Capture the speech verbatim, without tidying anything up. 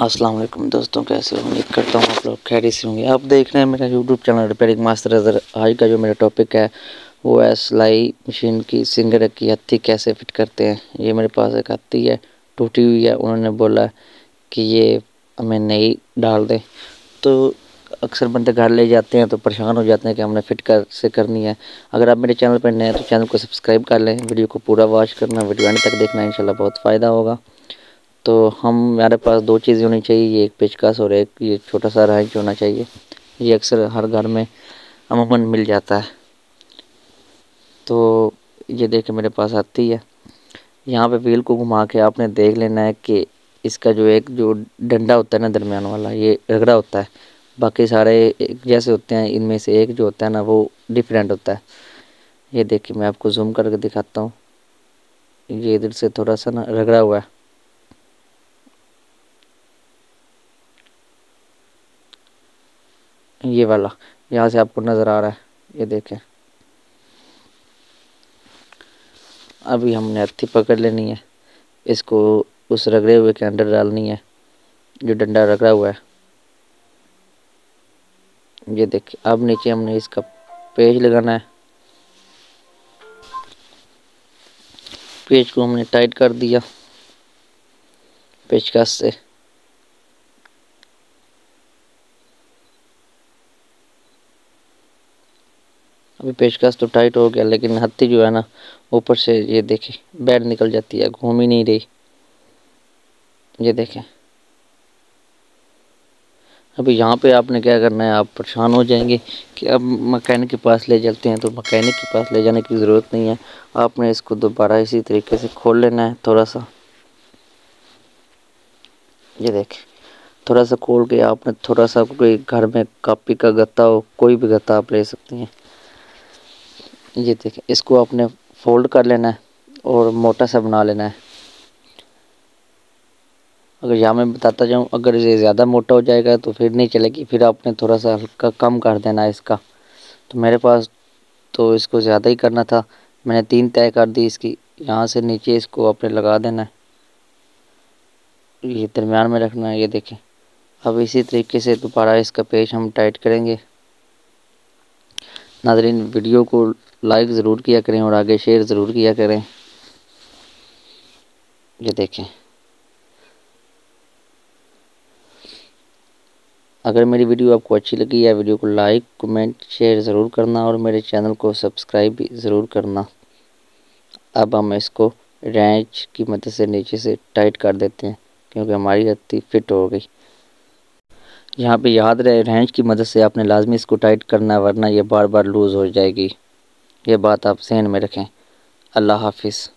अस्सलाम वालेकुम दोस्तों, कैसे हो? उम्मीद करता हूँ आप लोग खैरियत से होंगे। आप देख रहे हैं मेरा YouTube channel repairing master Azhar. आज का जो मेरा टॉपिक है वो है सिलाई मशीन की सिंगर की हत्थी कैसे फिट करते हैं। ये मेरे पास एक हत्थी है, टूटी हुई है। उन्होंने बोला कि ये हमें नई डाल दें, तो अक्सर बंदे घर ले जाते हैं तो परेशान हो जाते हैं कि हमने फिट कर से करनी है। अगर आप मेरे चैनल पर नए हैं तो चैनल को सब्सक्राइब कर लें, वीडियो को पूरा वॉच करना, वीडियो एंड तक देखना, इंशाल्लाह बहुत फ़ायदा होगा। तो हम हमारे पास दो चीज़ें होनी चाहिए, ये एक पेचकस और एक ये छोटा सा रेंच होना चाहिए। ये अक्सर हर घर में अमूमन मिल जाता है। तो ये देखें मेरे पास आती है। यहाँ पे व्हील को घुमा के आपने देख लेना है कि इसका जो एक जो डंडा होता है ना दरमियान वाला, ये रगड़ा होता है, बाकी सारे एक जैसे होते हैं। इनमें से एक जो होता है ना वो डिफरेंट होता है। ये देखिए मैं आपको जूम करके दिखाता हूँ। ये इधर से थोड़ा सा ना रगड़ा हुआ है, ये वाला यहाँ से आपको नज़र आ रहा है। ये देखें, अभी हमने हत्थी पकड़ लेनी है, इसको उस रगड़े हुए के अंदर डालनी है जो डंडा रगड़ा हुआ है। ये देखिए, अब नीचे हमने इसका पेच लगाना है। पेच को हमने टाइट कर दिया पेचकस से। अभी पेचकस तो टाइट हो गया, लेकिन हत्थी जो है ना ऊपर से ये देखें बैंड निकल जाती है, घूम ही नहीं रही। ये देखें, अभी यहाँ पे आपने क्या करना है, आप परेशान हो जाएंगे कि अब मकैनिक के पास ले चलते हैं। तो मकैनिक के पास ले जाने की ज़रूरत नहीं है, आपने इसको दोबारा इसी तरीके से खोल लेना है थोड़ा सा। ये देखें, थोड़ा सा खोल के आपने थोड़ा सा, कोई घर में कापी का गत्ता हो, कोई भी गत्ता आप ले सकती हैं। ये देखें, इसको आपने फोल्ड कर लेना है और मोटा सा बना लेना है। अगर यहाँ मैं बताता जाऊँ, अगर ये ज़्यादा मोटा हो जाएगा तो फिर नहीं चलेगी, फिर आपने थोड़ा सा हल्का कम कर देना है इसका। तो मेरे पास तो इसको ज़्यादा ही करना था, मैंने तीन तय कर दी इसकी। यहाँ से नीचे इसको आपने लगा देना है, ये दरम्यान में रखना है। ये देखें, अब इसी तरीके से दोबारा इसका पेच हम टाइट करेंगे। नाज़रीन, वीडियो को लाइक ज़रूर किया करें और आगे शेयर ज़रूर किया करें। ये देखें, अगर मेरी वीडियो आपको अच्छी लगी है, वीडियो को लाइक, कमेंट, शेयर ज़रूर करना और मेरे चैनल को सब्सक्राइब भी ज़रूर करना। अब हम इसको रेंच की मदद से नीचे से टाइट कर देते हैं, क्योंकि हमारी हत्थी फिट हो गई। यहाँ पे याद रहे, रेंच की मदद से आपने लाजमी इसको टाइट करना है, वरना ये बार बार लूज़ हो जाएगी। ये बात आप सहन में रखें। अल्लाह हाफिज़।